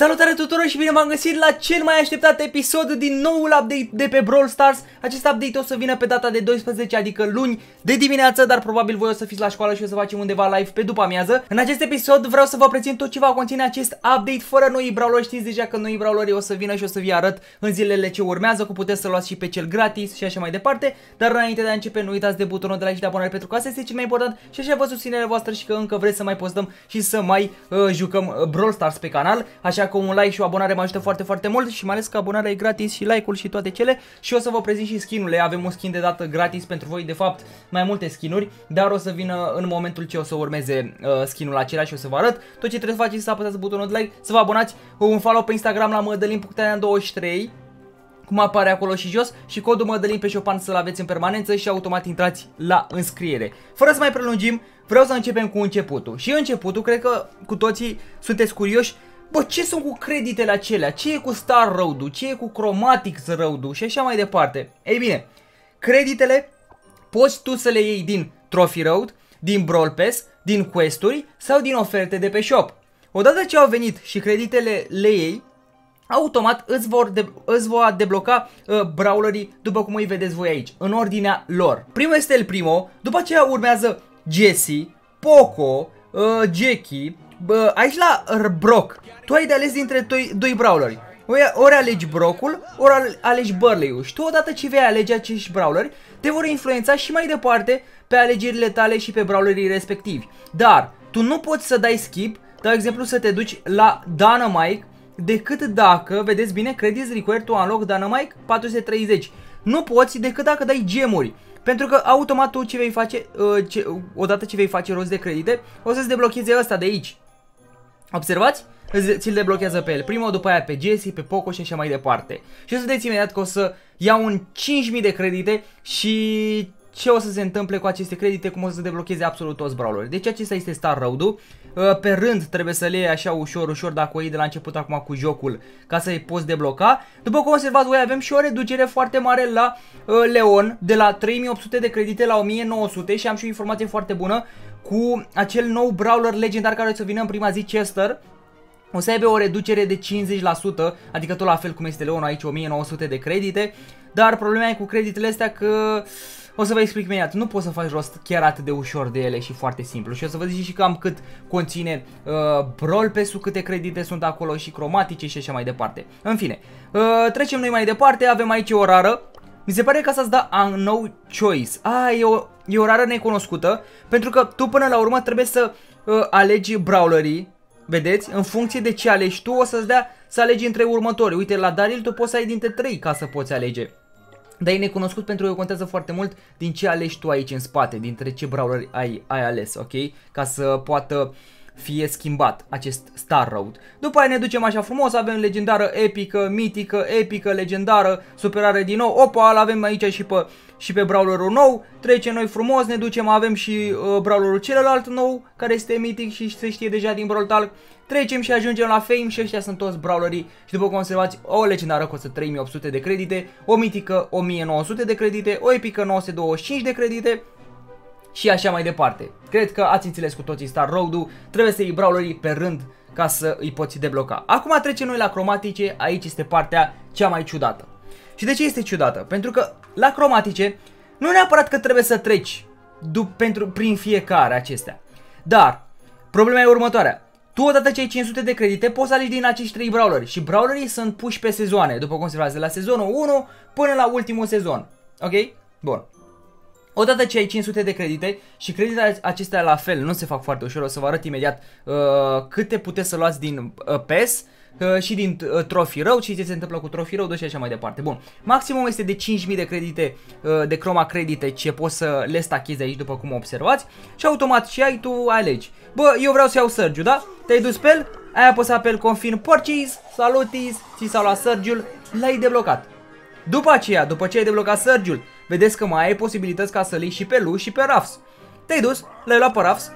Salutare tuturor și bine v-am găsit la cel mai așteptat episod din noul update de pe Brawl Stars. Acest update o să vină pe data de 12, adică luni de dimineață, dar probabil voi o să fiți la școală și o să facem undeva live pe după amiază. În acest episod vreau să vă prezint tot ce va conține acest update fără noi brawlori. Știți deja că noi brawlori o să vină și o să vi arăt în zilele ce urmează, cum puteți să luați și pe cel gratis și așa mai departe. Dar înainte de a începe, nu uitați de butonul de like și de abonare pentru că asta este cel mai important și așa vă susținerea voastră și că încă vreți să mai postăm și să mai jucăm Brawl Stars pe canal. Așa că un like și o abonare mă ajută foarte, foarte mult și mai ales că abonarea e gratis și like-ul și toate cele. Și o să vă prezint și skin-urile. Avem un skin de dată gratis pentru voi, de fapt mai multe skin-uri, dar o să vină în momentul ce o să urmeze skin-ul acela și o să vă arăt. Tot ce trebuie să faceți este să apăsați butonul de like, să vă abonați, un follow pe Instagram la mădălin.în 23. Cum apare acolo și jos și codul mădălin pe Chopin să-l aveți în permanență și automat intrați la înscriere. Fără să mai prelungim, vreau să începem cu începutul. Și începutul, cred că cu toții sunteți curioși. Bă, ce sunt cu creditele acelea? Ce e cu Star Road-ul? Ce e cu Chromatic Road-ul? Și așa mai departe. Ei bine, creditele poți tu să le iei din Trophy Road, din Brawl Pass, din quest-uri sau din oferte de pe shop. Odată ce au venit și creditele le iei, automat îți vor debloca brawlerii după cum îi vedeți voi aici, în ordinea lor. Primul este El Primo, după aceea urmează Jesse, Poco, Jackie. Bă, aici la Brock, tu ai de ales dintre doi brawleri. Ori alegi Brock-ul, ori alegi Burley-ul. Și tu odată ce vei alege acești brawleri, te vor influența și mai departe pe alegerile tale și pe brawlerii respectivi. Dar tu nu poți să dai skip, de exemplu să te duci la Dynamite, decât dacă, vedeți bine, credits required to unlock Dynamite 430. Nu poți decât dacă dai gemuri. Pentru că automat tu ce vei face, odată ce vei face rost de credite, o să-ți deblocheze ăsta de aici. Observați? Ți-l deblochează pe El Primo, după aia pe Jesse, pe Poco și așa mai departe. Și o să vedeți imediat că o să iau un 5000 de credite și ce o să se întâmple cu aceste credite, cum o să se deblocheze absolut toți brawlerii. Deci acesta este Star Road-ul. Pe rând trebuie să le iei așa ușor, ușor, dacă o iei de la început acum cu jocul, ca să-i poți debloca. După cum observați voi, avem și o reducere foarte mare la Leon, de la 3800 de credite la 1900 și am și o informație foarte bună cu acel nou brawler legendar care o să vină în prima zi, Chester. O să aibă o reducere de 50%, adică tot la fel cum este Leon aici, 1900 de credite. Dar problema e cu creditele astea că, o să vă explic imediat, nu poți să faci rost chiar atât de ușor de ele și foarte simplu. Și o să vă zic și cam cât conține Brawl Pass-ul, câte credite sunt acolo și cromatice și așa mai departe. În fine, trecem noi mai departe, avem aici o rară. Mi se pare că asta îți dă no choice. E o rară necunoscută, pentru că tu până la urmă trebuie să alegi brawlerii. Vedeți? În funcție de ce alegi tu, o să-ți dea să alegi între următori. Uite, la Daryl tu poți să ai dintre 3 ca să poți alege. Dar e necunoscut pentru că contează foarte mult din ce alegi tu aici în spate, dintre ce brawler ai ales, ok? Ca să poată fie schimbat acest Star Road. După aia ne ducem așa frumos, avem legendară, epică, mitică, epică, legendară, superare din nou. Opa, l-avem aici și pe brawlerul nou. Trecem noi frumos, ne ducem, avem și brawlerul celălalt nou, care este mitic și se știe deja din Brawl Talk. Trecem și ajungem la Fame și ăștia sunt toți brawlerii. Și după cum observați, o legendară costă 3800 de credite, o mitică 1900 de credite, o epică 925 de credite. Și așa mai departe. Cred că ați înțeles cu toții Star Road-ul. Trebuie să iei brawlerii pe rând ca să îi poți debloca. Acum trecem noi la cromatice. Aici este partea cea mai ciudată. Și de ce este ciudată? Pentru că la cromatice nu neapărat că trebuie să treci prin fiecare acestea. Dar problema e următoarea. Tu odată ce ai 500 de credite poți să alegi din acești 3 brawleri. Și brawlerii sunt puși pe sezoane. După cum observați, de la sezonul 1 până la ultimul sezon. Ok? Bun. Odată ce ai 500 de credite și creditele acestea la fel nu se fac foarte ușor, o să vă arăt imediat câte puteți să luați din PES și din Trophy Road și ce se întâmplă cu Trophy Road și așa mai departe. Bun, maximum este de 5000 de credite, de croma credite ce poți să le stachezi aici după cum observați și automat și ai tu alegi. Bă, eu vreau să iau Sergiu, da? Te-ai dus pe el, ai apăsat pe el Confirm Purchase, salutis, ți s-a luat Sergiul, l-ai deblocat. După aceea, după ce ai deblocat Sergiul, vedeți că mai ai posibilități ca să-l iei și pe Lu și pe Ruffs. Te-ai dus, l-ai luat pe Ruffs.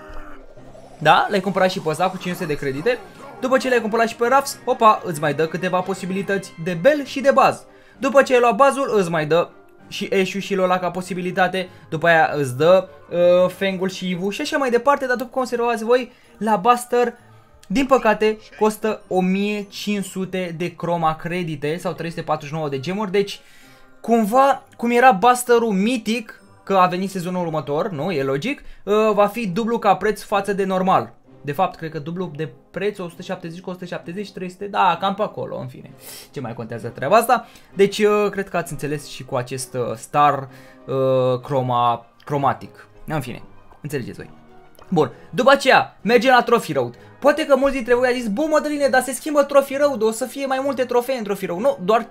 Da? L-ai cumpărat și pe ăsta cu 500 de credite. După ce l-ai cumpărat și pe Ruffs, opa, îți mai dă câteva posibilități de Bell și de Buzz. După ce ai luat Buzz-ul, îți mai dă și Ash-ul și Lola ca posibilitate. După aia îți dă Fang-ul și Eve-ul și așa mai departe. Dar după cum observați voi, la Buster Din păcate, costă 1500 de croma credite sau 349 de gemuri, deci cumva, cum era Buster-ul mitic, că a venit sezonul următor, nu, e logic, va fi dublu ca preț față de normal. De fapt, cred că dublu de preț, 170 cu 170, 300, da, cam pe acolo, în fine. Ce mai contează treaba asta? Deci, cred că ați înțeles și cu acest star cromatic. În fine, înțelegeți voi. Bun, după aceea, mergem la Trophy Road. Poate că mulți dintre voi au zis, bun Mădăline, dar se schimbă Trophy Road, o să fie mai multe trofee în Trophy Road. Nu, doar 50.000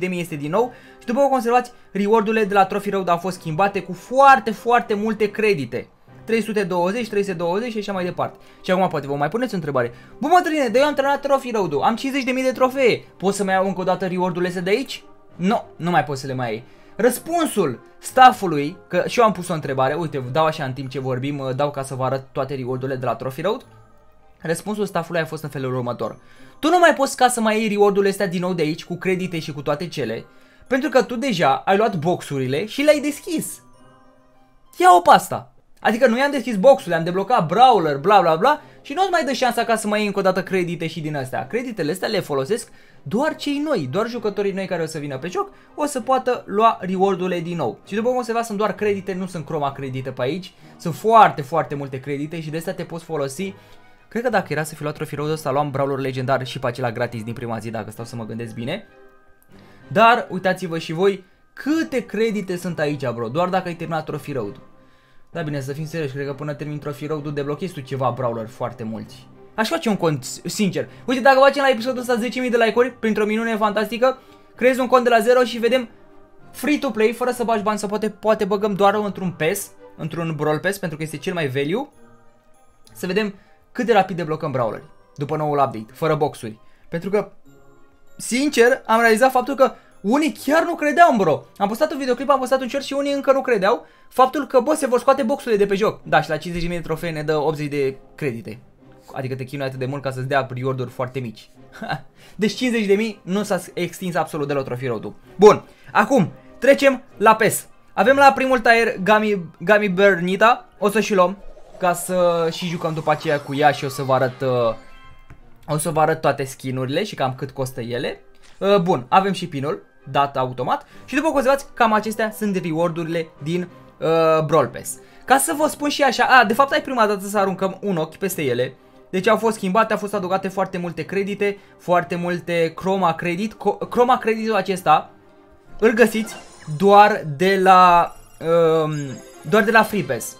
este din nou. Și după cum observați, reward-urile de la Trophy Road au fost schimbate cu foarte, foarte multe credite. 320, 320 și așa mai departe. Și acum poate vă mai puneți o întrebare. Bun Mădăline, dar eu am terminat Trophy Road-ul, am 50.000 de trofee. Pot să mai iau încă o dată reward-urile astea de aici? Nu, nu mai pot să le mai iei. Răspunsul staffului, că și eu am pus o întrebare, uite, dau așa în timp ce vorbim, dau ca să vă arăt toate reward-urile de la Trophy Road. Răspunsul staffului a fost în felul următor. Tu nu mai poți ca să mai iei reward-urile astea din nou de aici, cu credite și cu toate cele, pentru că tu deja ai luat boxurile și le-ai deschis. Ia-o pe asta. Adică nu i-am deschis boxul, am deblocat brawler, bla bla bla, și nu-ți mai dă șansa ca să mai iei încă o dată credite și din astea. Creditele astea le folosesc doar cei noi, doar jucătorii noi care o să vină pe joc, o să poată lua reward-urile din nou. Și după cum se va, sunt doar credite, nu sunt croma credite pe aici, sunt foarte, foarte multe credite și de astea te poți folosi. Cred că dacă era să fi luat Trophy Road ăsta, luam brawler legendar și pe acela gratis din prima zi, dacă stau să mă gândesc bine. Dar uitați-vă și voi câte credite sunt aici, bro, doar dacă ai terminat Trophy Road-ul. Da, bine, să fim serioși, cred că până termin Trophy Road-ul deblochezi tu ceva brawler foarte mulți. Aș face un cont, sincer. Uite, dacă facem la episodul ăsta 10.000 de like-uri, printr-o minune fantastică, creezi un cont de la 0 și vedem free to play, fără să bagi bani, sau poate băgăm doar într-un PES, într-un Brawl Pass, pentru că este cel mai value. Să vedem cât de rapid deblocăm brawleri după noul update, fără boxuri. Pentru că, sincer, am realizat faptul că unii chiar nu credeau, bro. Am postat un videoclip, am postat un short și unii încă nu credeau faptul că, bă, se vor scoate boxurile de pe joc. Da, și la 50.000 de trofee ne dă 80 de credite. Adică te chinui atât de mult ca să-ți dea reward-uri foarte mici. Deci 50.000 nu s-a extins absolut deloc Trophy Road-ul. Bun, acum trecem la PES. Avem la primul tier Gami Bernita. O să și luăm ca să și jucăm după aceea cu ea și o să vă arăt, toate skin-urile și cam cât costă ele. Bun, avem și pinul dat automat și după cum observați, cam acestea sunt reward-urile din Brawl Pass. Ca să vă spun și așa, de fapt ai prima dată să aruncăm un ochi peste ele. Deci au fost schimbate, au fost adăugate foarte multe credite, foarte multe croma credit. Croma creditul acesta îl găsiți doar de la Free Pass.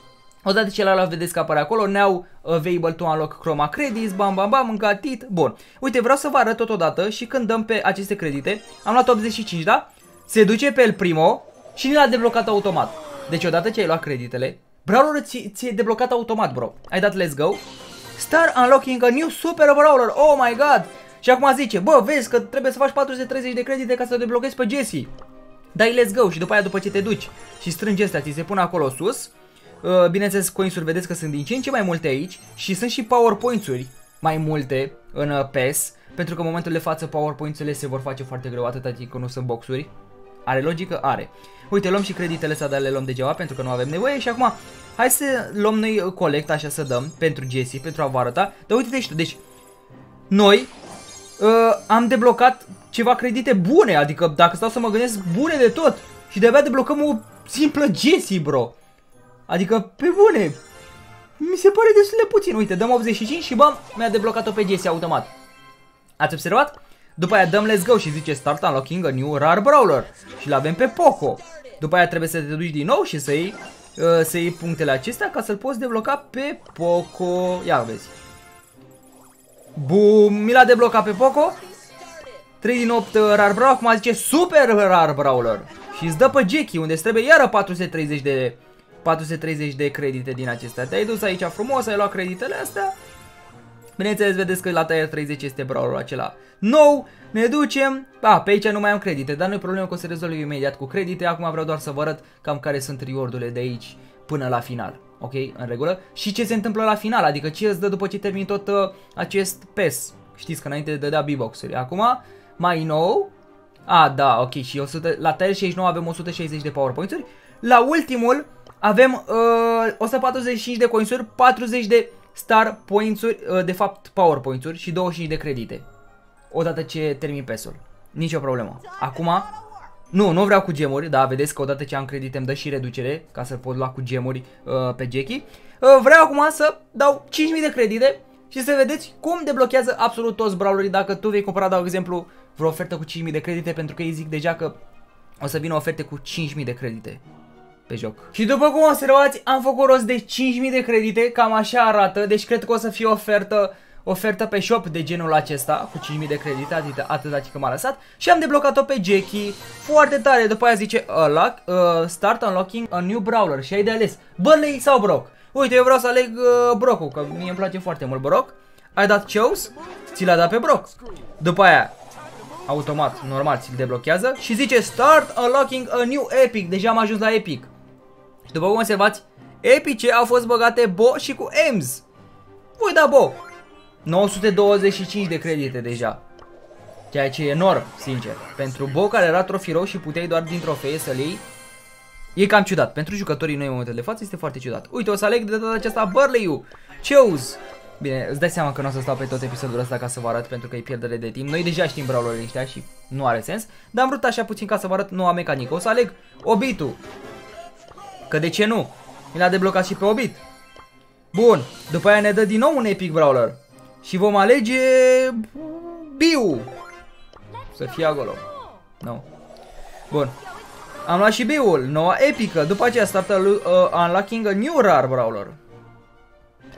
Odată ce la vedeți că apare acolo, ne-au available to unlock croma credits, bam bam bam, încatit, bun. Uite, vreau să vă arăt totodată și când dăm pe aceste credite, am luat 85, da? Se duce pe el primo și ne l-a deblocat automat. Deci odată ce ai luat creditele, brawler ți-e deblocat automat, bro. Ai dat let's go, start unlocking a new super brawler, oh my god! Și acum zice, bă, vezi că trebuie să faci 430 de credite ca să deblochezi pe Jesse. Dai let's go și după aia, după ce te duci și strângi astea, ți se pune acolo sus. Bineînțeles, coins-uri vedeți că sunt din ce în ce mai multe aici și sunt și powerpoint-uri mai multe în PES, pentru că în momentul de față powerpoint-urile se vor face foarte greu, atâta timp că nu sunt boxuri. Are logică? Are. Uite, luăm și creditele astea, dar le luăm degeaba pentru că nu avem nevoie și acum hai să luăm noi colect, așa să dăm, pentru Jesse, pentru a vă arăta. Dar uite-te și tu, deci noi am deblocat ceva credite bune, adică dacă stau să mă gândesc, bune de tot și de-abia deblocăm o simplă Jesse, bro. Adică, pe bune, mi se pare destul de puțin. Uite, dăm 85 și bam, mi-a deblocat-o pe Jesse automat. Ați observat? După aia dăm let's go și zice start unlocking a new rare brawler. Și l-avem pe Poco. După aia trebuie să te duci din nou și să iei, punctele acestea ca să-l poți debloca pe Poco. Ia vezi. Bum, mi l-a deblocat pe Poco. 3 din 8 rare brawler, acum zice super rare brawler. Și îți dă pe Jackie, unde trebuie iară 430 de credite din acestea. Te-ai dus aici frumos, ai luat creditele astea. Bineînțeles, vedeți că la tier 30 este brawlerul acela nou. Ne ducem. Pe aici nu mai am credite, dar nu e problemă că o să rezolv imediat cu credite. Acum vreau doar să vă arăt cam care sunt reward-urile de aici până la final. Ok, în regulă. Și ce se întâmplă la final, adică ce îți dă după ce termin tot acest PES. Știți că înainte dădea B-box-uri. Acum, mai nou. Da, ok, și 100, la tier 69 avem 160 de powerpoint-uri. La ultimul avem 145 de coinsuri, 40 de Star Points-uri, de fapt Power Points-uri și 25 de credite. Odată ce termin PES-ul. Nici o problemă. Acum, nu vreau cu gemuri, dar vedeți că odată ce am credite îmi dă și reducere, ca să pot lua cu gemuri pe Jackie. Vreau acum să dau 5.000 de credite și să vedeți cum deblochează absolut toți brawlerii. Dacă tu vei cumpăra, dau exemplu, vreo ofertă cu 5.000 de credite, pentru că ei zic deja că o să vină oferte cu 5.000 de credite pe joc. Și după cum observați, am făcut rost de 5.000 de credite, cam așa arată, deci cred că o să fie ofertă pe shop de genul acesta, cu 5.000 de credite, atâta că m-a lăsat. Și am deblocat-o pe Jackie, foarte tare. După aia zice, start unlocking a new brawler și ai de ales Burley sau Brock. Uite, eu vreau să aleg Brock-ul, că mie îmi place foarte mult Brock. Ai dat chose, ți l-a dat pe Brock. După aia, automat, normal, ți-l deblochează și zice start unlocking a new epic. Deja am ajuns la epic. Și după cum observați, epice au fost băgate Bo și cu Ems. Voi da Bo 925 de credite deja, ceea ce e enorm, sincer. Pentru Bo, care era Trophy Road și puteai doar din trofee să-l iei, e cam ciudat. Pentru jucătorii noi în momentul de față este foarte ciudat. Uite, o să aleg de data aceasta Burley-ul. Chose. Bine, îți dai seama că nu o să stau pe tot episodul ăsta ca să vă arăt, pentru că e pierdere de timp. Noi deja știm brawlerii ăștia și nu are sens, dar am vrut așa puțin ca să vă arăt noua mecanică. O să aleg Obit-ul, că de ce nu? Mi l-a deblocat și pe Obit. Bun, după aia ne dă din nou un epic brawler și vom alege Biu. Să fie acolo. Nu. Bun. Am luat și Biul, noua epică. După aceea startă unlocking a new rare brawler.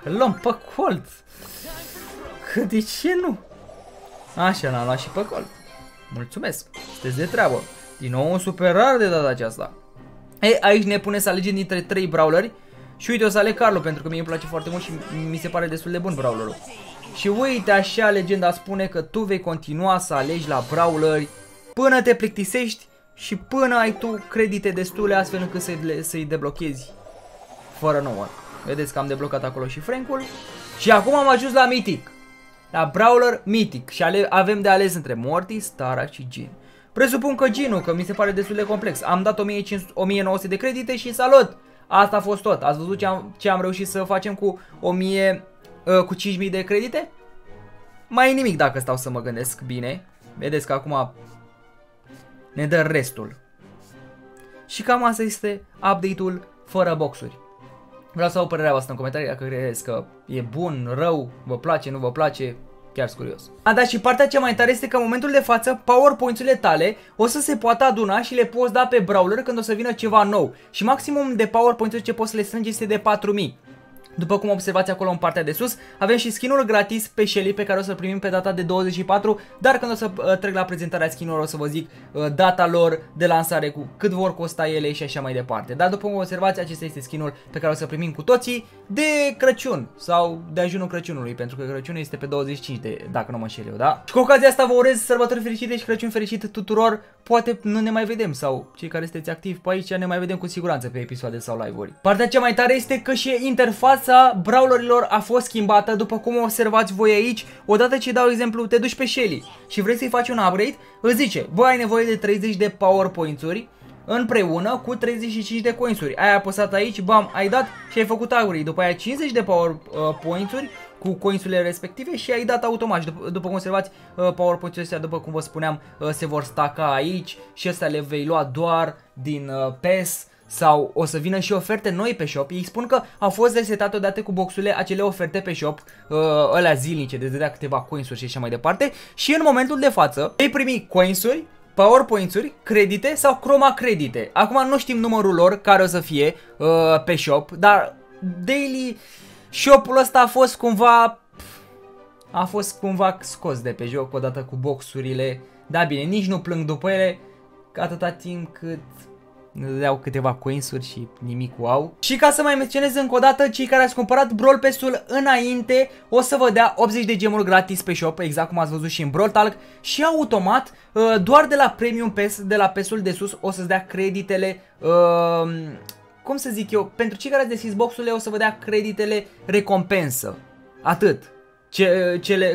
Îl luăm pe Colt. Că de ce nu? Așa, l-am luat și pe Colt. Mulțumesc, sunteți de treabă. Din nou un super rar de data aceasta. Ei, aici ne pune să alegem dintre 3 brawleri. Și uite, o să aleg Carlo, pentru că mie îmi place foarte mult și mi se pare destul de bun brawlerul. Și uite, așa legenda spune că tu vei continua să alegi la brawleri până te plictisești și până ai tu credite destule astfel încât să-i deblochezi fără număr. Vedeți că am deblocat acolo și Frank-ul. Și acum am ajuns la Mythic, la brawler Mythic. Și avem de ales între Morty, Stara și Jin. Presupun că Jin-ul, că mi se pare destul de complex. Am dat 1900 de credite și salut! Asta a fost tot. Ați văzut ce am reușit să facem cu 5000 de credite? Mai e nimic dacă stau să mă gândesc bine. Vedeți că acum ne dă restul. Și cam asta este update-ul fără boxuri. Vreau să aud părerea voastră în comentarii dacă credeți că e bun, rău, vă place, nu vă place. Chiar sunt curios. A, da, și partea cea mai tare este că în momentul de față PowerPoint-urile tale o să se poată aduna și le poți da pe brawler când o să vină ceva nou. Și maximum de PowerPoint-uri ce poți să le strângi este de 4000. După cum observați acolo în partea de sus, avem și skin-ul gratis pe Shelly, pe care o să-l primim pe data de 24, dar când o să trec la prezentarea skin-urilor o să vă zic data lor de lansare, cu cât vor costa ele și așa mai departe. Dar după cum observați, acesta este skin-ul pe care o să-l primim cu toții de Crăciun sau de ajunul Crăciunului, pentru că Crăciunul este pe 25, dacă nu mă înșel eu, da? Și cu ocazia asta vă urez sărbători fericite și Crăciun fericit tuturor. Poate nu ne mai vedem, sau cei care sunteți activi pe aici ne mai vedem cu siguranță pe episoade sau live-uri. Partea cea mai tare este că și interfața brawlerilor a fost schimbată, după cum observați voi aici. Odată ce dau exemplu, te duci pe Shelly și vrei să-i faci un upgrade, îți zice, bă, ai nevoie de 30 de power points-uri împreună cu 35 de coins-uri. Ai apăsat aici, bam, ai dat și ai făcut upgrade. După aia 50 de power points-uri cu coinsurile respective și ai dat automat. După cum observați, PowerPoint-urile astea, după cum vă spuneam, se vor staca aici și astea le vei lua doar din PES, sau o să vină și oferte noi pe shop. Ei spun că au fost resetate odată cu boxurile acele oferte pe shop, alea zilnice, de dădea câteva coinsuri și așa mai departe. Și în momentul de față vei primi coinsuri, PowerPoint-uri, credite sau croma credite. Acum nu știm numărul lor care o să fie pe shop, dar daily shop-ul ăsta a fost cumva scos de pe joc odată cu boxurile. Da, bine, nici nu plâng după ele, că atâta timp cât ne dădeau câteva coinsuri și nimic wow. Și ca să mai menționez încă o dată, cei care ați cumpărat Brawl Pass-ul înainte o să vă dea 80 de gemuri gratis pe shop, exact cum ați văzut și în Brawl Talk. Și automat, doar de la Premium Pass, de la Pass-ul de sus, o să-ți dea creditele, cum să zic eu, pentru cei care ați deschis boxurile o să vă dea creditele recompensă. Atât.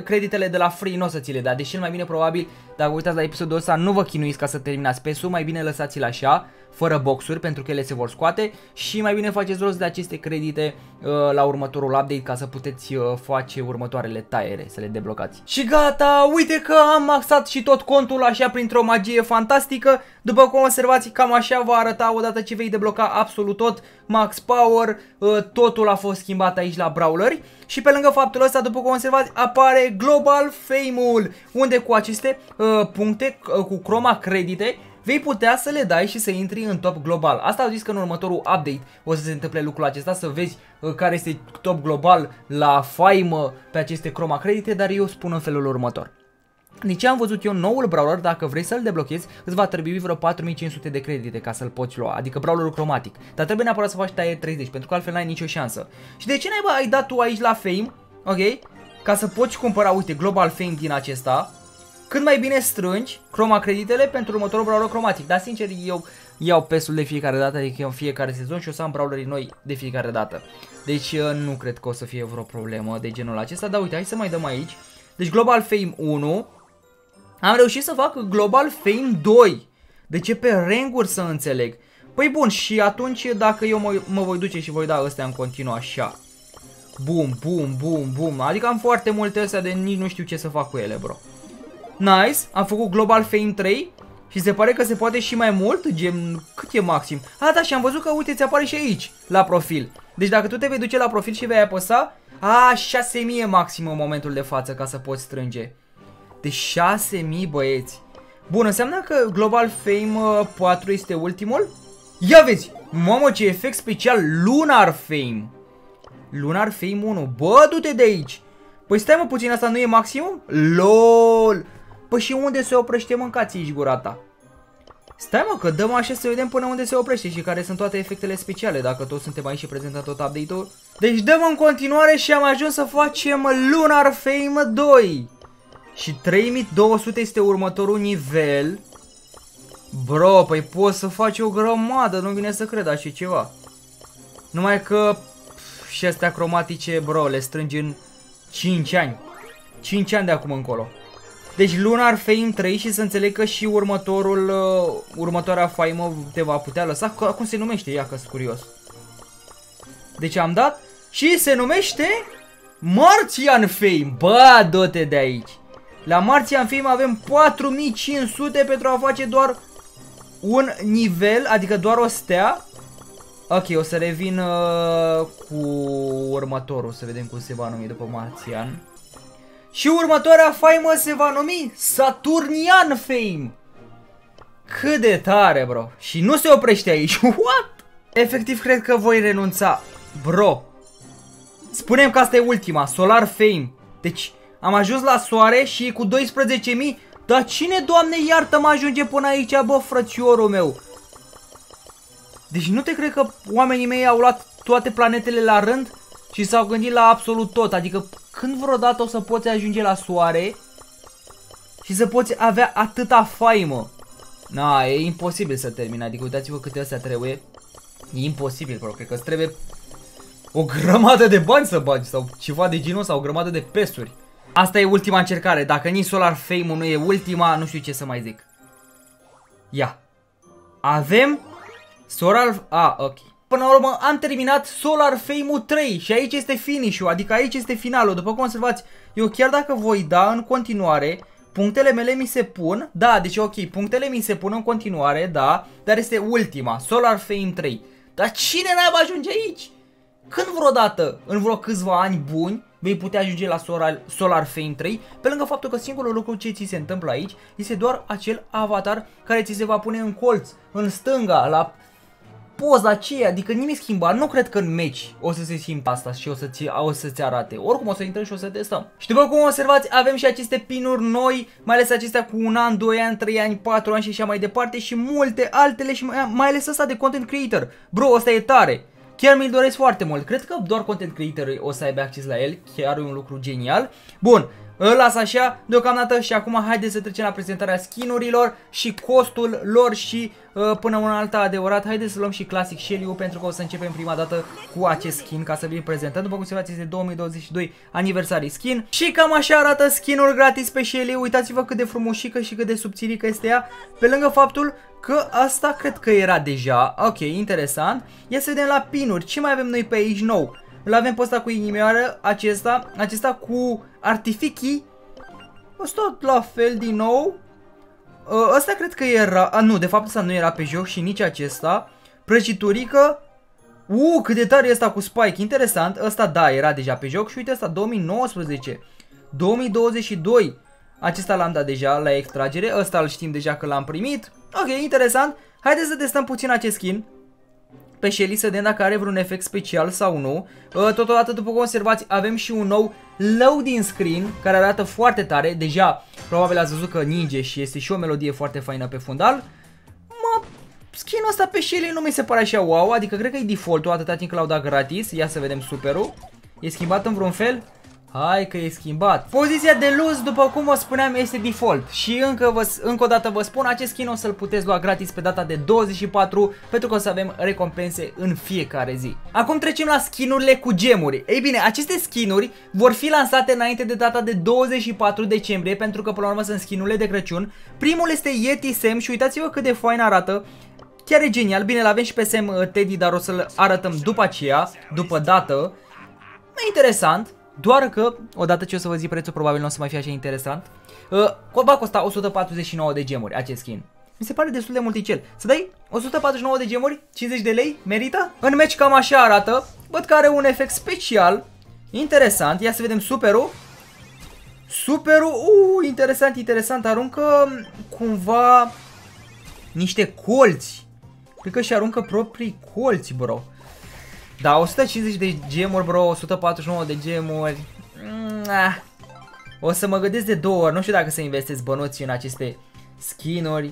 Creditele de la free nu o să ți le dea, deși cel mai bine probabil, dacă uitați la episodul ăsta, nu vă chinuiți ca să terminați PES-ul, mai bine lăsați-l așa, fără boxuri, pentru că ele se vor scoate și mai bine faceți rost de aceste credite la următorul update ca să puteți face următoarele taiere, să le deblocați. Și gata, uite că am maxat și tot contul așa printr-o magie fantastică. După cum observați, cam așa va arăta odată ce vei debloca absolut tot, max power, totul a fost schimbat aici la Brawleri. Și pe lângă faptul ăsta, după cum observați, apare Global Fame-ul, unde cu aceste puncte, cu croma credite, vei putea să le dai și să intri în top global. Asta au zis că în următorul update o să se întâmple lucrul acesta, să vezi care este top global la faimă pe aceste croma credite, dar eu spun în felul următor. Deci am văzut eu noul brawler, dacă vrei să-l deblochezi, îți va trebui vreo 4500 de credite ca să-l poți lua, adică brawlerul cromatic. Dar trebuie neapărat să faci taie 30, pentru că altfel n-ai nicio șansă. Și de ce naiba ai dat tu aici la Fame, ok? Ca să poți cumpăra, uite, Global Fame din acesta. Cât mai bine strângi croma creditele pentru următorul brawler cromatic. Dar sincer, eu iau pesul de fiecare dată, adică eu în fiecare sezon și o să am brawlerii noi de fiecare dată. Deci nu cred că o să fie vreo problemă de genul acesta, dar uite, hai să mai dăm aici. Deci Global Fame 1. Am reușit să fac Global Fame 2. De ce pe ranguri să înțeleg? Păi bun, și atunci dacă eu mă voi duce și voi da ăstea în continuu așa. Bum, bum, bum, bum. Adică am foarte multe astea de nici nu știu ce să fac cu ele, bro. Nice, am făcut Global Fame 3 și se pare că se poate și mai mult, gen cât e maxim. A, da, și am văzut că uite, ți apare și aici, la profil. Deci dacă tu te vei duce la profil și vei apăsa, a, 6000 maxim în momentul de față ca să poți strânge. De 6000, băieți. Bun, înseamnă că Global Fame 4 este ultimul? Ia vezi, mamă, ce efect special, Lunar Fame. Lunar Fame 1, bă, du-te de aici. Păi stai mă puțin, asta nu e maximum? LOL. Păi și unde se oprește, mâncați aici gura ta. Stai mă că dăm așa să vedem până unde se oprește și care sunt toate efectele speciale, dacă toți suntem aici și prezentăm tot update-ul. Deci dăm în continuare și am ajuns să facem Lunar Fame 2. Și 3200 este următorul nivel. Bro, păi poți să faci o grămadă, nu vine să cred așa ceva. Numai că și astea cromatice, bro, le strângi în 5 ani. 5 ani de acum încolo. Deci Lunar Fame 3 și să înțeleg că și următoarea faimă te va putea lăsa. Cum se numește? Ia că-s curios. Deci am dat și se numește Martian Fame. Bă, du-te de aici. La Martian Fame avem 4500 pentru a face doar un nivel, adică doar o stea. Ok, o să revin cu următorul, să vedem cum se va numi după Martian. Și următoarea faimă se va numi Saturnian Fame. Cât de tare, bro. Și nu se oprește aici. What? Efectiv, cred că voi renunța. Bro. Spunem că asta e ultima. Solar Fame. Deci, am ajuns la soare și cu 12.000. Dar cine, Doamne, iartă-mă, ajunge până aici, bă, frățiorul meu. Deci nu te cred că oamenii mei au luat toate planetele la rând și s-au gândit la absolut tot. Adică când vreodată o să poți ajunge la soare și să poți avea atâta faimă? Na, e imposibil să termine. Adică uitați-vă câte astea trebuie. E imposibil, bro. Cred că îți trebuie o grămadă de bani să bagi sau ceva de genul sau o grămadă de pesuri. Asta e ultima încercare. Dacă nici Solar Fame-ul nu e ultima, nu știu ce să mai zic. Ia. Avem Solar... A, ok. Până la urmă am terminat Solar Fame-ul 3 și aici este finish-ul, adică aici este finalul. După cum observați, eu chiar dacă voi da în continuare, punctele mele mi se pun, da, deci ok, punctele mi se pun în continuare, da, dar este ultima, Solar Fame 3. Dar cine n-a ajunge aici? Când vreodată, în vreo câțiva ani buni, vei putea ajunge la Solar Fame 3, pe lângă faptul că singurul lucru ce ți se întâmplă aici este doar acel avatar care ți se va pune în colț, în stânga, la... poza aceea, adică nimic schimba, nu cred că în meci o să se simtă asta și o să-ți arate. Oricum o să intrăm și o să testăm. Și după cum observați, avem și aceste pinuri noi, mai ales acestea cu 1 an, 2 ani, 3 ani, 4 ani și așa mai departe și multe altele și mai ales asta de content creator. Bro, asta e tare. Chiar mi-l doresc foarte mult. Cred că doar content creatorii o să aibă acces la el. Chiar e un lucru genial. Bun, Îl las așa deocamdată și acum haideți să trecem la prezentarea skin-urilor și costul lor și până una alta adevărat. Haideți să luăm și Classic Shelly-ul pentru că o să începem prima dată cu acest skin ca să vi-l prezentăm. După cum se face, este 2022 anniversary skin. Și cam așa arată skin-ul gratis pe Shelly. Uitați-vă cât de frumușică și cât de subțirică este ea. Pe lângă faptul că asta cred că era deja. Ok, interesant. Ia să vedem la pinuri. Ce mai avem noi pe aici nou? Îl avem pe ăsta cu inimioară, acesta cu artificii. Ăsta tot la fel din nou. Ăsta cred că era... A, nu, de fapt ăsta nu era pe joc și nici acesta. Prăjiturică. Cât de tare e ăsta cu Spike, interesant. Ăsta, da, era deja pe joc și uite ăsta, 2019. 2022. Acesta l-am dat deja la extragere, ăsta îl știm deja că l-am primit. Ok, interesant. Haideți să testăm puțin acest skin pe Shelly, să vedem dacă are vreun efect special sau nu. Totodată, după cum observați, avem și un nou loading screen care arată foarte tare. Deja, probabil ați văzut că ninge și este și o melodie foarte faină pe fundal. Skin-ul ăsta pe Shelly nu mi se pare așa wow, adică cred că e default-ul atâta timp când l-au dat gratis. Ia să vedem superul. E schimbat în vreun fel? Hai că e schimbat. Poziția de luz, după cum vă spuneam, este default. Și încă o dată vă spun, acest skin o să-l puteți lua gratis pe data de 24, pentru că o să avem recompense în fiecare zi. Acum trecem la skin-urile cu gemuri. Ei bine, aceste skin-uri vor fi lansate înainte de data de 24 decembrie, pentru că până la urmă sunt skin-urile de Crăciun. Primul este Yeti Sam și uitați-vă cât de fain arată. Chiar e genial. Bine, l-avem și pe Sam Teddy, dar o să-l arătăm după aceea, după dată. Interesant. Doar că, odată ce o să vă zic prețul, probabil nu o să mai fie așa interesant. Va costa 149 de gemuri acest skin. Mi se pare destul de multicel. Să dai 149 de gemuri, 50 de lei, merită? În meci cam așa arată. Văd că are un efect special. Interesant, ia să vedem superul. Superul, interesant, interesant, aruncă cumva niște colți. Cred că și aruncă proprii colți, bro. Da, 150 de gemuri, bro, 149 de gemuri. O să mă gândesc de două ori, nu știu dacă să investesc bănuții în aceste skin-uri.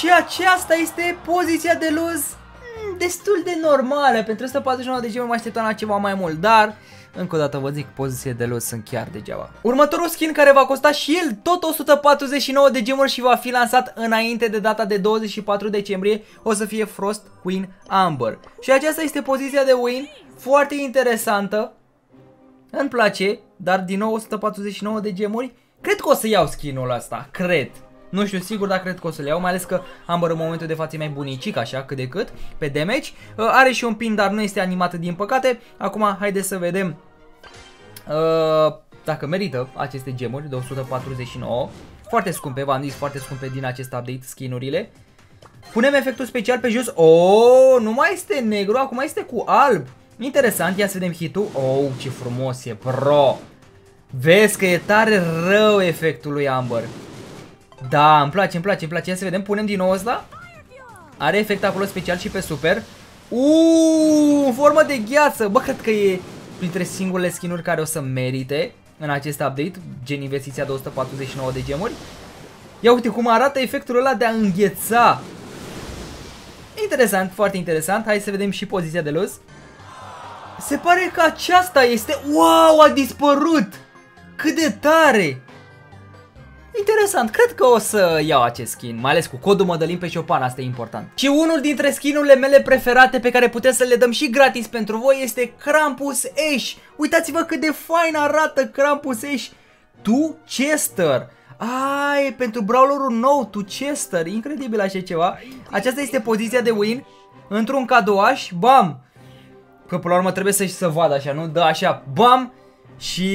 Și aceasta este poziția de luz destul de normală. Pentru 149 de gemuri mă așteptam la ceva mai mult, dar încă o dată vă zic, poziția de luz sunt chiar degeaba. Următorul skin care va costa și el tot 149 de gemuri și va fi lansat înainte de data de 24 decembrie, o să fie Frost Queen Amber. Și aceasta este poziția de win, foarte interesantă, îmi place, dar din nou 149 de gemuri. Cred că o să iau skin-ul ăsta, cred. Nu știu sigur, dar cred că o să le iau, mai ales că Amber în momentul de față e mai bunicic, așa, cât de cât, pe damage. Are și un pin, dar nu este animată, din păcate. Acum, haideți să vedem dacă merită aceste gemuri de 149. Foarte scumpe, v-am zis, foarte scumpe din acest update, skin-urile. Punem efectul special pe jos. Nu mai este negru, acum este cu alb. Interesant, ia să vedem hit-ul. Ce frumos e, bro! Vezi că e tare rău efectul lui Amber. Da, îmi place, îmi place, îmi place. Ia să vedem, punem din nou ăsta. Are efect acolo special și pe super. În formă de gheață. Bă, cred că e printre singurele skin-uri care o să merite în acest update, gen investiția de 149 de gemuri. Ia uite cum arată efectul ăla de a îngheța. Interesant, foarte interesant. Hai să vedem și poziția de los. Se pare că aceasta este... Wow, a dispărut! Cât de tare! Interesant, cred că o să iau acest skin, mai ales cu codul mădălin pe Chopin, asta e important. Și unul dintre skin-urile mele preferate pe care puteți să le dăm și gratis pentru voi este Krampus Ash. Uitați-vă cât de fain arată Krampus Ash tu Chester. E pentru brawlerul nou tu Chester, incredibil așa ceva. Aceasta este poziția de win, într-un cadouaș, bam. Că până la urmă trebuie să vadă așa, nu? Da, așa, bam. Și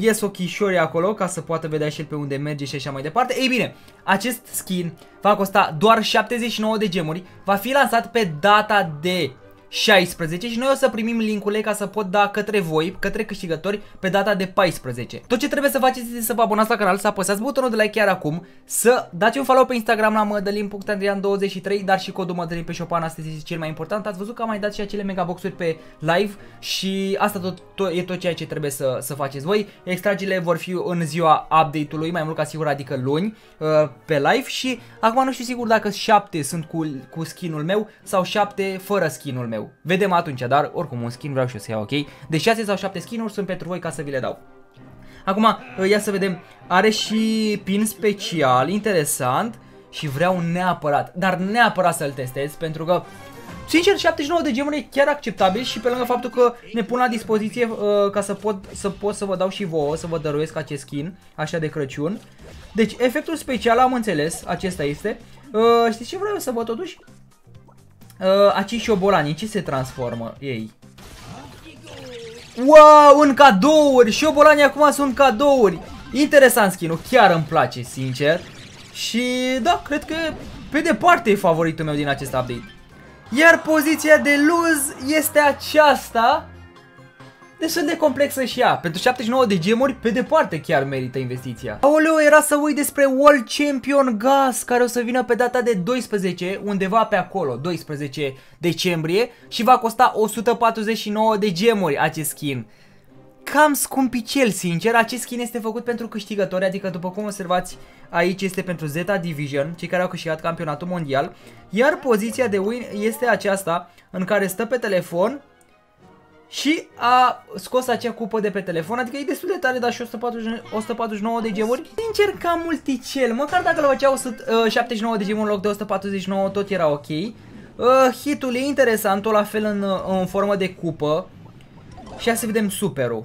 ies ochișorii acolo ca să poată vedea și el pe unde merge și așa mai departe. Ei bine, acest skin va costa doar 79 de gemuri. Va fi lansat pe data de 16 și noi o să primim link-urile ca să pot da către voi, către câștigători, pe data de 14. Tot ce trebuie să faceți este să vă abonați la canal, să apăsați butonul de like chiar acum, să dați un follow pe Instagram la mădălin.în 23, dar și codul mădălin pe Chopin, asta este cel mai important. Ați văzut că am mai dat și acele megaboxuri pe live și asta e tot ceea ce trebuie să faceți voi. Extragile vor fi în ziua update-ului, mai mult ca sigur, adică luni, pe live și acum nu știu sigur dacă 7 sunt cu skin-ul meu sau 7 fără skin-ul meu. Vedem atunci, dar oricum un skin vreau și o să iau, ok? De 6 sau 7 skin-uri sunt pentru voi ca să vi le dau. Acum, ia să vedem. Are și pin special, interesant. Și vreau neapărat, dar neapărat să-l testez, pentru că, sincer, 79 de gemuri e chiar acceptabil și pe lângă faptul că ne pun la dispoziție ca să pot să vă dau și vouă, să vă dăruiesc acest skin, așa de Crăciun. Deci, efectul special am înțeles, acesta este. Știți ce vreau să vă totuși? Acei șobolani, ce se transformă ei? Wow, în cadouri! Șobolanii acum sunt cadouri! Interesant skin-ul, chiar îmi place, sincer. Și da, cred că pe departe e favoritul meu din acest update. Iar poziția de lose este aceasta. Destul de complexă și ea. Pentru 79 de gemuri, pe departe chiar merită investiția. Aoleu, era să uit despre World Champion Gus, care o să vină pe data de 12, undeva pe acolo, 12 decembrie. Și va costa 149 de gemuri acest skin. Cam scumpicel, sincer. Acest skin este făcut pentru câștigători, adică după cum observați aici este pentru Zeta Division, cei care au câștigat campionatul mondial. Iar poziția de win este aceasta, în care stă pe telefon și a scos acea cupă de pe telefon, adică e destul de tare, dar și 149 de gemuri. Sincer, cam multicel, măcar dacă le făcea 179 de gemuri în loc de 149, tot era ok. Hitul e interesant, tot la fel în formă de cupă. Și ia să vedem superul.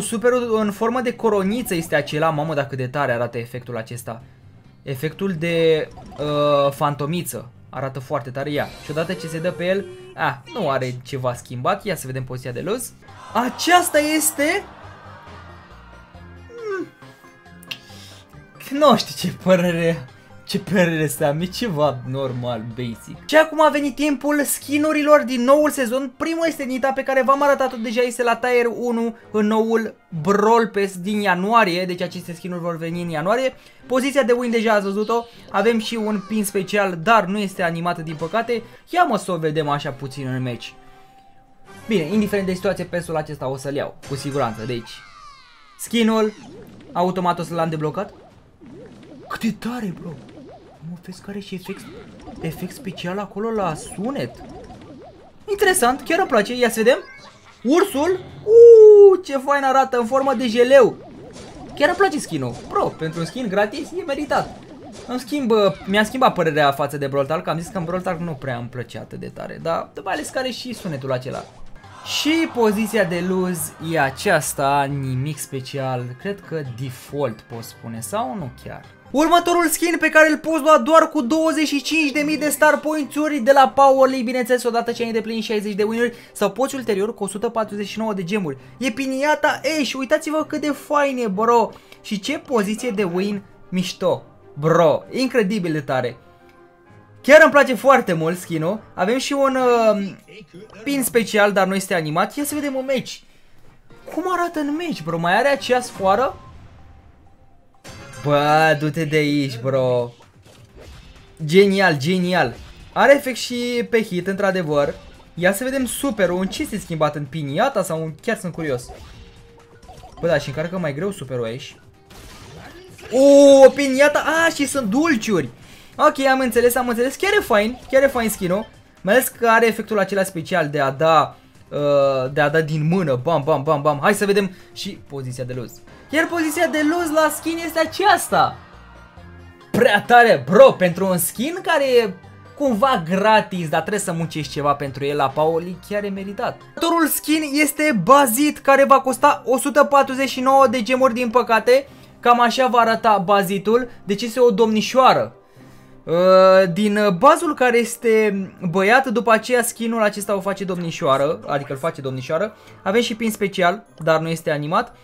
Superul în formă de coroniță este acela. Mamă, dacă de tare arată efectul acesta. Efectul de fantomiță. Arată foarte tare ea. Și odată ce se dă pe el, nu are ceva schimbat. Ia să vedem poziția de los. Aceasta este... Nu știu ce părere... Ce părere să am, e ceva normal, basic. Și acum a venit timpul skin-urilor din noul sezon. Primul este Nita, pe care v-am arătat-o deja, este la Tier 1 în noul Brawl Pass din ianuarie. Deci aceste skin-uri vor veni în ianuarie. Poziția de win deja ați văzut-o. Avem și un pin special, dar nu este animată din păcate. Ia mă să o vedem așa puțin în meci. Bine, indiferent de situație, pass-ul acesta o să-l iau, cu siguranță. Deci, skin-ul, automat o să l-am deblocat. Cât de tare, bro! Mă, vezi că are și efect special acolo la sunet. Interesant, chiar îmi place. Ia să vedem. Ursul. Ce fain arată, în formă de jeleu. Chiar îmi place skin-ul. Bro, pentru un skin gratis e meritat. În schimb, mi-a schimbat părerea față de Brawl Stars, că am zis că în Brawl Stars nu prea îmi plăcea atât de tare. Dar mai ales că are și sunetul acela. Și poziția de lose e aceasta, nimic special. Cred că default pot spune, sau nu chiar. Următorul skin pe care îl poți lua doar cu 25.000 de star points-uri de la Powerly, bineînțeles, odată ce ai îndeplinit 60 de win-uri, sau poți ulterior cu 149 de gemuri. E Piñata Ash, uitați-vă cât de fain e, bro! Și ce poziție de win mișto, bro! Incredibil de tare! Chiar îmi place foarte mult skin-ul. Avem și un pin special, dar nu este animat. Ia să vedem un meci. Cum arată în meci, bro? Mai are acea sfoară? Bă, du-te de aici, bro. Genial, genial. Are efect și pe hit, într-adevăr. Ia să vedem superul. În ce s-a schimbat? În piniata sau în... Chiar sunt curios. Bă, da, și încarcă mai greu superul aici. O, piniata. Și sunt dulciuri. Ok, am înțeles, am înțeles. Chiar e fain, chiar e fain skin-ul. Mai ales că are efectul acela special de a da din mână. Bam, bam, bam, bam. Hai să vedem și poziția de lose. Iar poziția de lose la skin este aceasta. Prea tare, bro, pentru un skin care e cumva gratis, dar trebuie să muncești ceva pentru el la Paoli, chiar e meritat. Următorul skin este Bazit, care va costa 149 de gemuri din păcate. Cam așa va arăta Bazitul. Deci este o domnișoară. Din bazul care este băiat, după aceea skin-ul acesta o face domnișoară, adică îl face domnișoară. Avem și pin special, dar nu este animat.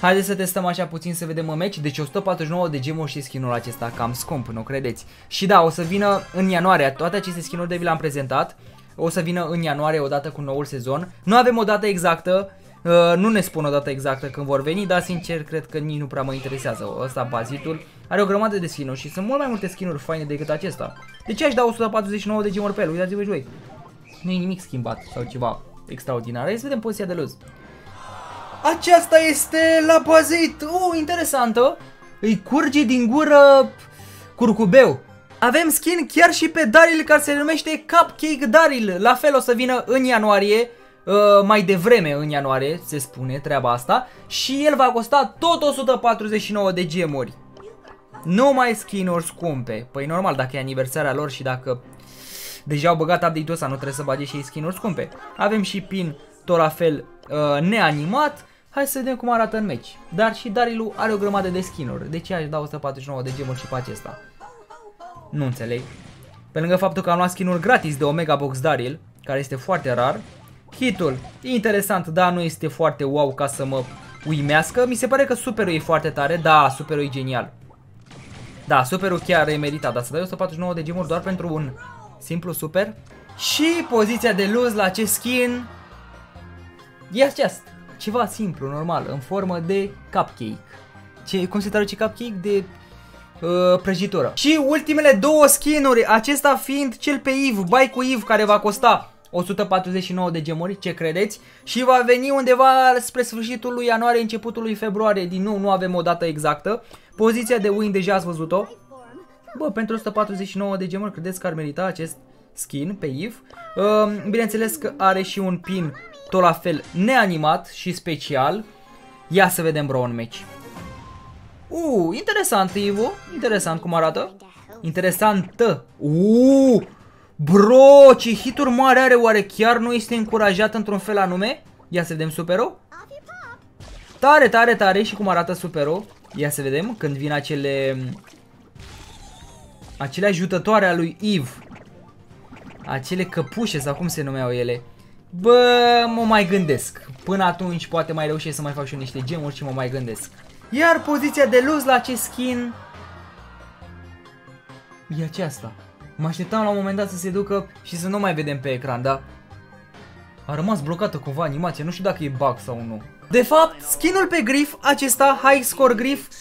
Haideți să testăm așa puțin să vedem în meci. Deci 149 de gemuri și skin-ul acesta cam scump, nu credeți? Și da, o să vină în ianuarie, toate aceste skin-uri de vi le-am prezentat. O să vină în ianuarie odată cu noul sezon. Nu avem o dată exactă, nu ne spun o dată exactă când vor veni, dar sincer cred că nici nu prea mă interesează. Ăsta, Bazitul, are o grămadă de skin-uri și sunt mult mai multe skin-uri faine decât acesta. De ce aș da 149 de gemuri pe el? Uitați-vă joi. Nu e nimic schimbat sau ceva extraordinar. Hai să vedem poziția de luz. Aceasta este la Bazit. Interesantă. Îi curge din gură curcubeu. Avem skin chiar și pe Daryl, care se numește Cupcake Darryl. La fel o să vină în ianuarie. mai devreme în ianuarie, se spune treaba asta, și el va costa tot 149 de gemuri. Nu mai skin-uri scumpe. Păi normal, dacă e aniversarea lor și dacă deja au băgat update-ul ăsta, nu trebuie să bage și ei skin-uri scumpe. Avem și pin tot la fel neanimat. Hai să vedem cum arată în meci. Dar și Darryl are o grămadă de skin-uri. De ce aș da 149 de gemuri și pe acesta? Nu înțeleg. Pe lângă faptul că am luat skin-uri gratis de Omega Box Darryl, care este foarte rar. Hitul, interesant, dar nu este foarte wow ca să mă uimească. Mi se pare că superul e foarte tare. Da, superul e genial. Da, superul chiar e meritat, dar să dai 149 de gemuri doar pentru un simplu super. Și poziția de luz la acest skin e aceasta. Ceva simplu, normal, în formă de cupcake. Cum se traduce cupcake? De prăjitură. Și ultimele două skin-uri, acesta fiind cel pe Eve, bai cu Eve, care va costa 149 de gemuri, ce credeți? Și va veni undeva spre sfârșitul lui ianuarie, începutul lui februarie. Din nou, nu avem o dată exactă. Poziția de win deja ați văzut-o. Bă, pentru 149 de gemuri, credeți că ar merita acest skin pe Eve? Bineînțeles că are și un pin tot la fel neanimat și special. Ia să vedem, bro, un meci. Interesant Eve-ul. Interesant cum arată. Interesantă. Bro, ce hituri mari are, oare chiar nu este încurajat într-un fel anume? Ia să vedem superul. Tare, tare, tare. Și cum arată superul? Ia să vedem când vin acele ajutătoare a lui Eve. Acele căpușe sau cum se numeau ele. Bă, mă mai gândesc. Până atunci poate mai reușesc să mai fac și eu niște gemuri și mă mai gândesc. Iar poziția de luz la acest skin e aceasta. Mă așteptam la un moment dat să se ducă și să nu mai vedem pe ecran, dar a rămas blocată cumva animația, nu știu dacă e bug sau nu. De fapt, skin-ul pe Griff, acesta, High Score Griff,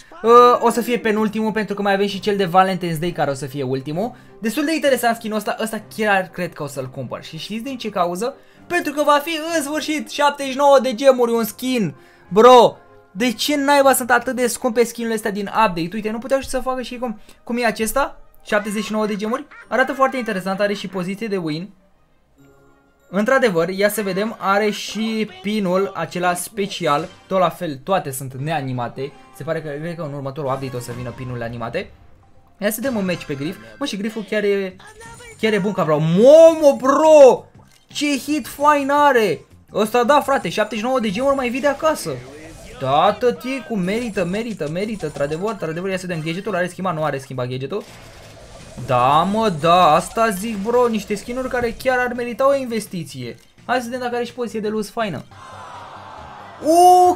o să fie penultimul, pentru că mai avem și cel de Valentine's Day care o să fie ultimul. Destul de interesant skin-ul ăsta, ăsta chiar cred că o să-l cumpăr. Și știți din ce cauză? Pentru că va fi în sfârșit 79 de gemuri un skin. Bro, de ce naiba sunt atât de scumpe skin-urile astea din update? Uite, nu puteau și să facă și cum e acesta? 79 de gemuri, arată foarte interesant, are și poziție de win. Într-adevăr, ia să vedem, are și pinul acela special, tot la fel, toate sunt neanimate. Se pare că, cred că în următorul update o să vină pinurile animate. Ia să vedem un match pe Griff. Mă, și Grifful chiar e bun ca vreau. Momo, bro! Ce hit fain are! Ăsta da, frate, 79 de gemuri mai vii de acasă. Da, tăticu, merită, într-adevăr, ia să vedem, gadgetul are schimbat, nu are schimbat gadgetul. Da, mă, da, asta zic, bro, niște skin-uri care chiar ar merita o investiție. Hai să vedem dacă are și poziție de luz faină.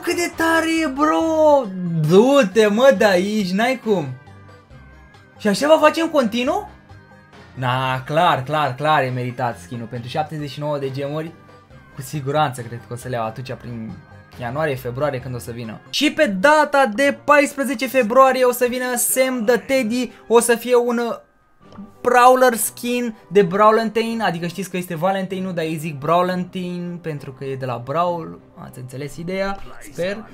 Cât de tare e, bro! Du-te, mă, de aici, n-ai cum. Și așa va face în continuu? Na, clar e meritat skin-ul. Pentru 79 de gemuri, cu siguranță cred că o să le iau atunci prin ianuarie, februarie, când o să vină. Și pe data de 14 februarie o să vină Sam d'Atedi, o să fie un Brawler skin de Brawlentein, adică știți că este Valentine, dar ei zic Brawlentein pentru că e de la Brawl, ați înțeles ideea, sper.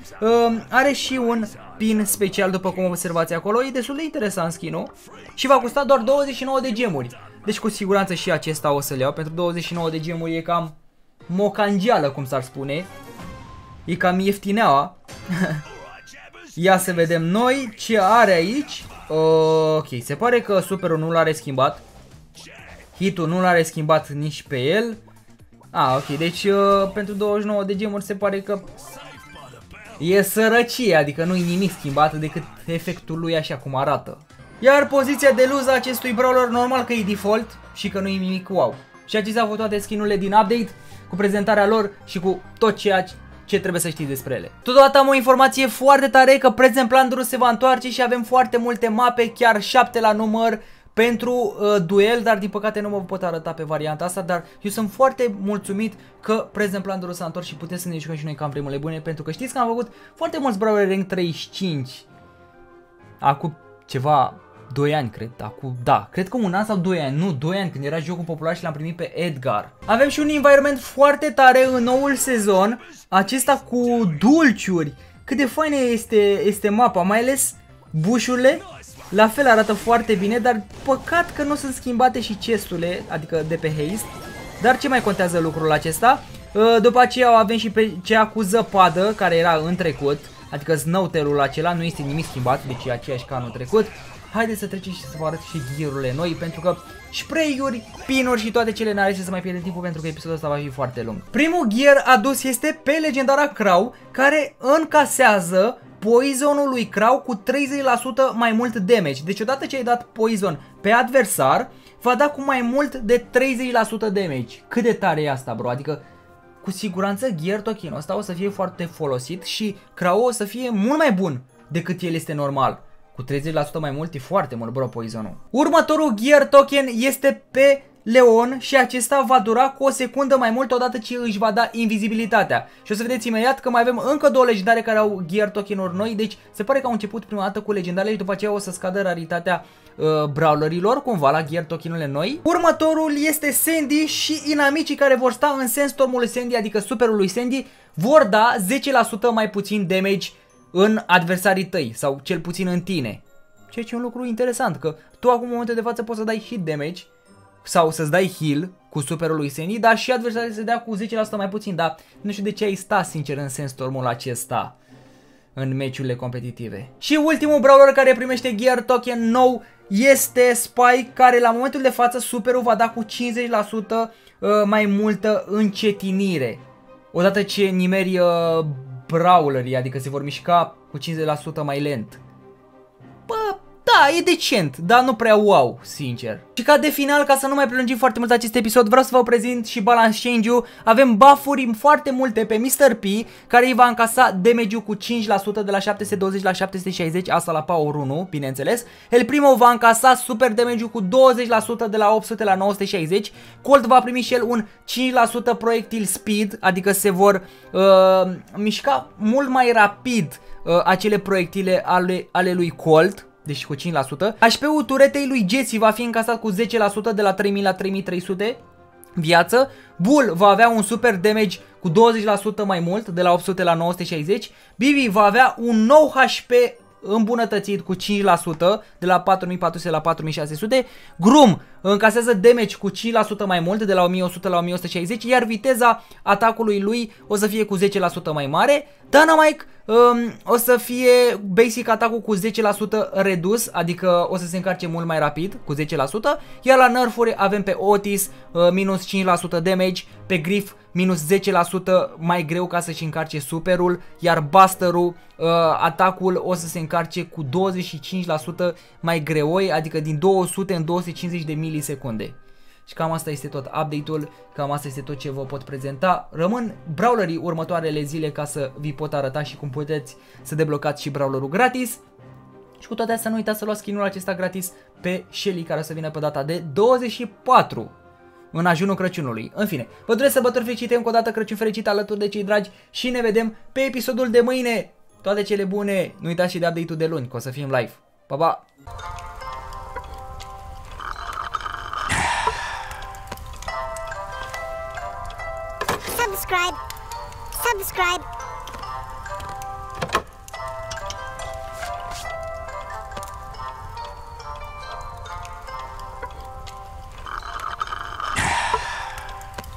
Are și un pin special, după cum observați acolo, e destul de interesant skin-ul și va costa doar 29 de gemuri. Deci cu siguranță și acesta o să-l iau, pentru 29 de gemuri e cam mocangeală, cum s-ar spune. E cam ieftineaua. Ia să vedem noi ce are aici. Ok, se pare că superul nu l-a reschimbat. Hitul nu l-a reschimbat nici pe el. Ok, deci pentru 29 de gemuri se pare că e sărăcie, adică nu-i nimic schimbat decât efectul lui așa cum arată. Iar poziția de luz a acestui brawler, normal că e default și că nu-i nimic wow. Și acestea au fost toate skin-urile din update, cu prezentarea lor și cu tot ceea ce trebuie să știți despre ele. Totodată am o informație foarte tare că Present Plant se va întoarce și avem foarte multe mape, chiar 7 la număr pentru duel, dar din păcate nu mă pot arăta pe varianta asta, dar eu sunt foarte mulțumit că Present Plant s-a întors și putem să ne jucăm și noi cam vremurile bune, pentru că știți că am făcut foarte mulți brawleri rank 35 acum ceva 2 ani, cred, acum, da, cred că un an sau 2 ani, nu, 2 ani, când era jocul popular și l-am primit pe Edgar. Avem și un environment foarte tare în noul sezon, acesta cu dulciuri. Cât de faină este mapa, mai ales bușurile, la fel arată foarte bine, dar păcat că nu sunt schimbate și chesturile, adică de pe Heist, dar ce mai contează lucrul acesta? După aceea o avem și pe cea cu zăpadă, care era în trecut, adică snowterul acela, nu este nimic schimbat, deci e aceeași ca anul trecut. Haideți să trecem și să vă arăt și gear-urile noi, pentru că spray-uri, pin-uri și toate cele n-are să mai pierdem timpul, pentru că episodul ăsta va fi foarte lung. Primul gear adus este pe legendara Crow, care încasează poison-ul lui Crow cu 30% mai mult damage. Deci odată ce ai dat poison pe adversar, va da cu mai mult de 30% damage. Cât de tare e asta, bro? Adică cu siguranță gear token-ul ăsta o să fie foarte folosit și Crow o să fie mult mai bun decât el este normal. Cu 30% mai mult e foarte mult, bro, poison-ul. Următorul gear token este pe Leon și acesta va dura cu o secundă mai mult odată ce își va da invizibilitatea. Și o să vedeți imediat că mai avem încă două legendare care au gear token-uri noi, deci se pare că au început prima dată cu legendarele și după aceea o să scadă raritatea brawlerilor cumva la gear token-urile noi. Următorul este Sandy și inamicii care vor sta în sandstormul Sandy, adică superul lui Sandy, vor da 10% mai puțin damage în adversarii tăi sau cel puțin în tine. Ceea ce e un lucru interesant, că tu acum în momentul de față poți să dai hit damage sau să-ți dai heal cu superul lui Sandy, dar și adversarii se dea cu 10% mai puțin, dar nu știu de ce ai sta sincer în sandstormul acesta în meciurile competitive. Și ultimul brawler care primește gear token nou este Spike, care la momentul de față superul va da cu 50% mai multă încetinire odată ce nimeri brawlerii, adică se vor mișca cu 50% mai lent. Bă, da, e decent, dar nu prea wow, sincer. Și ca de final, ca să nu mai prelungim foarte mult acest episod, vreau să vă prezint și balance change-ul. Avem buff-uri foarte multe pe Mr. P, care îi va încasa damage-ul cu 5% de la 720 la 760, asta la Power 1, bineînțeles. El Primo va încasa super damage-ul cu 20% de la 800 la 960. Colt va primi și el un 5% proiectil speed, adică se vor mișca mult mai rapid acele proiectile ale lui Colt. Deci cu 5%. HP-ul turetei lui Jesse va fi încasat cu 10% de la 3000 la 3300 viață. Bull va avea un super damage cu 20% mai mult, de la 800 la 960. Bibi va avea un nou HP îmbunătățit cu 5%, de la 4400 la 4600. Grum încasează damage cu 5% mai mult, de la 1100 la 1160, iar viteza atacului lui o să fie cu 10% mai mare. Dynamite o să fie basic atacul cu 10% redus, adică o să se încarce mult mai rapid cu 10%, iar la nerfuri avem pe Otis minus 5% damage, pe Griff minus 10% mai greu ca să-și încarce superul, iar Buster-ul atacul o să se încarce cu 25% mai greoi, adică din 200 în 250 de milisecunde. Și cam asta este tot update-ul, cam asta este tot ce vă pot prezenta. Rămân brawlerii următoarele zile ca să vi pot arăta și cum puteți să deblocați și brawlerul gratis. Și cu toate astea nu uitați să luați skin-ul acesta gratis pe Shelly, care o să vină pe data de 24, în ajunul Crăciunului. În fine, vă doresc sărbători fericite, încă o dată Crăciun fericit alături de cei dragi și ne vedem pe episodul de mâine. Toate cele bune, nu uitați și de update-ul de luni, că o să fim live. Pa, pa! Subscribe.